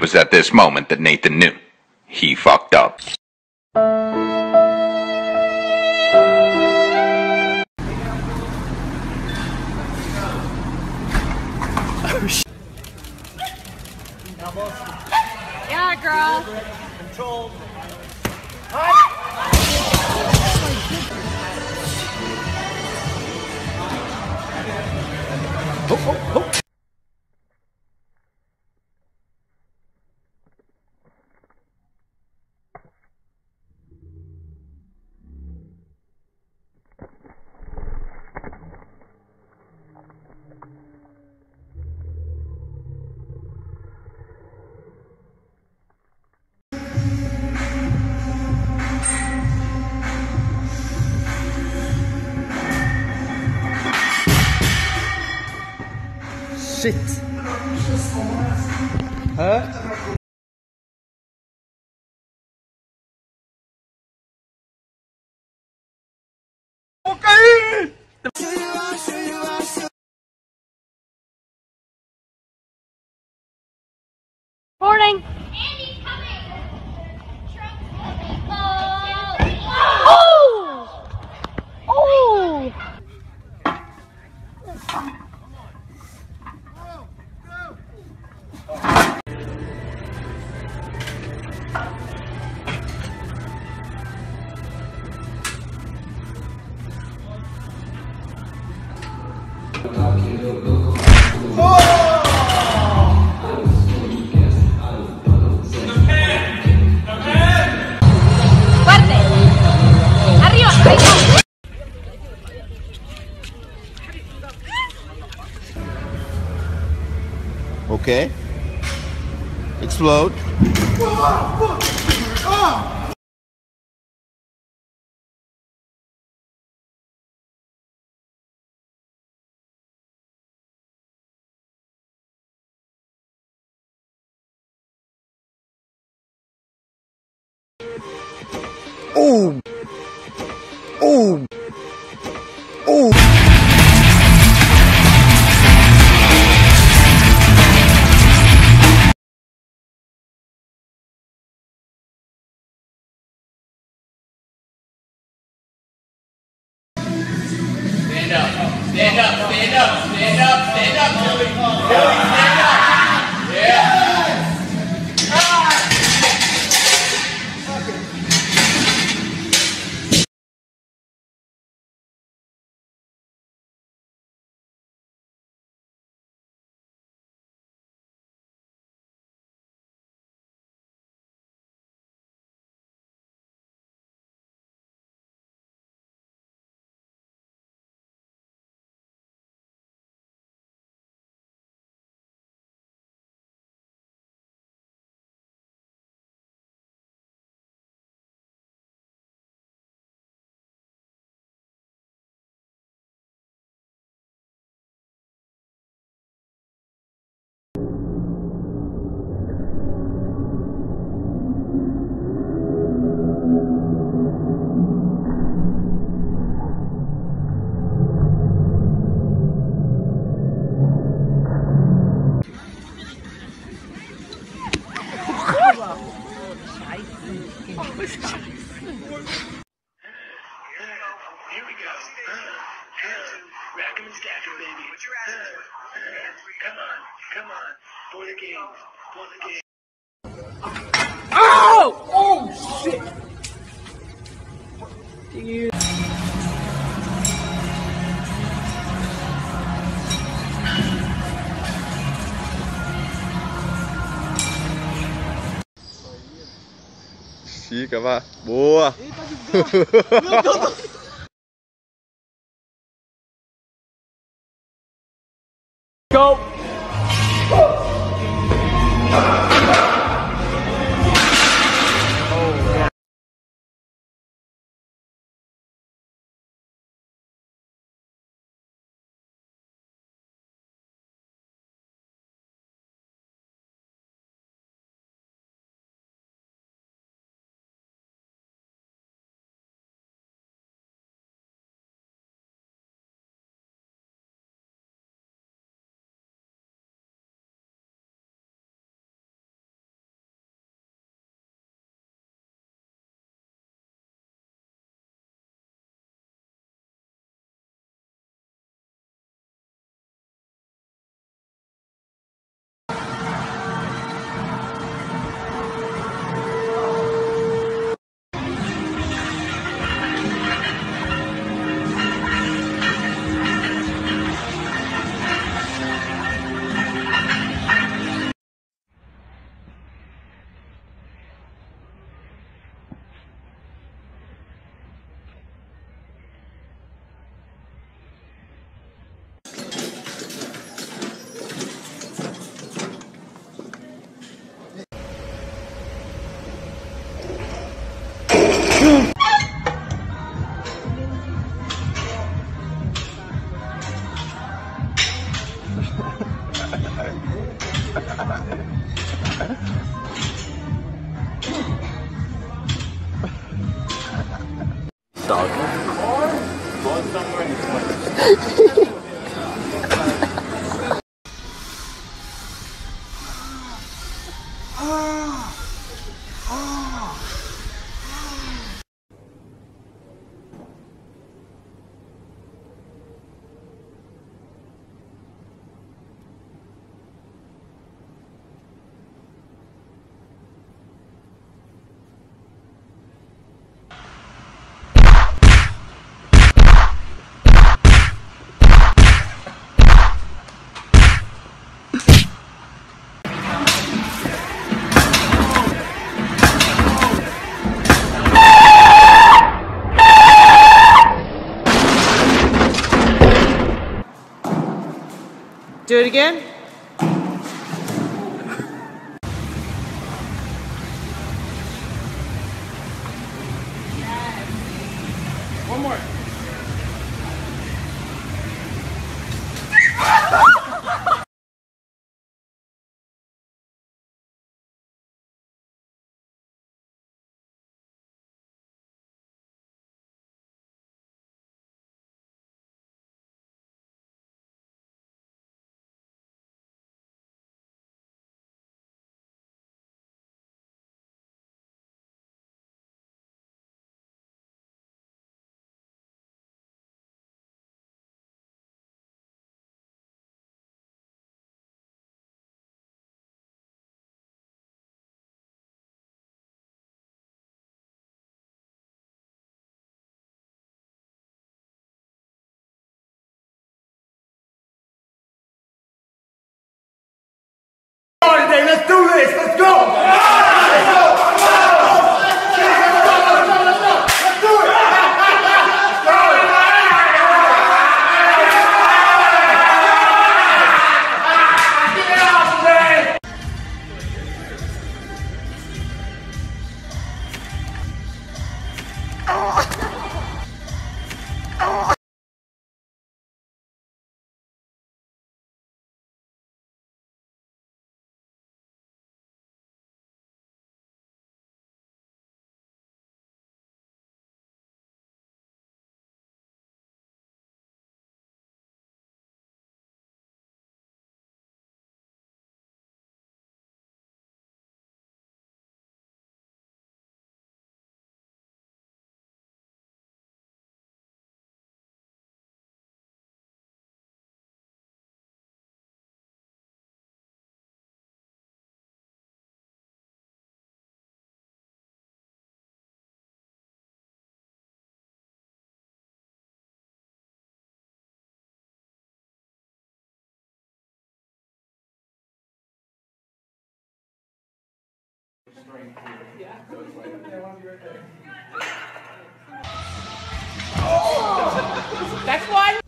It was at this moment that Nathan knew. He fucked up. Oh, shit. Yeah, girl. Control. Oh, oh, oh. Shit. Huh? Okay. Morning. Andy's coming. Trump's coming. Oh! Oh! Oh. Okay. Explode. Oh. Oh. Stand up, stand up, stand up, stand up, Billy. Billy, stand up. Yeah. Ah. Fica, vá. Boa! Eita, desgraça! Meu Deus do céu! dog. Do it again. One more. Let's do this! Let's go! Let's do it! Yeah. So it's like, they want to be right there. Oh! Next one!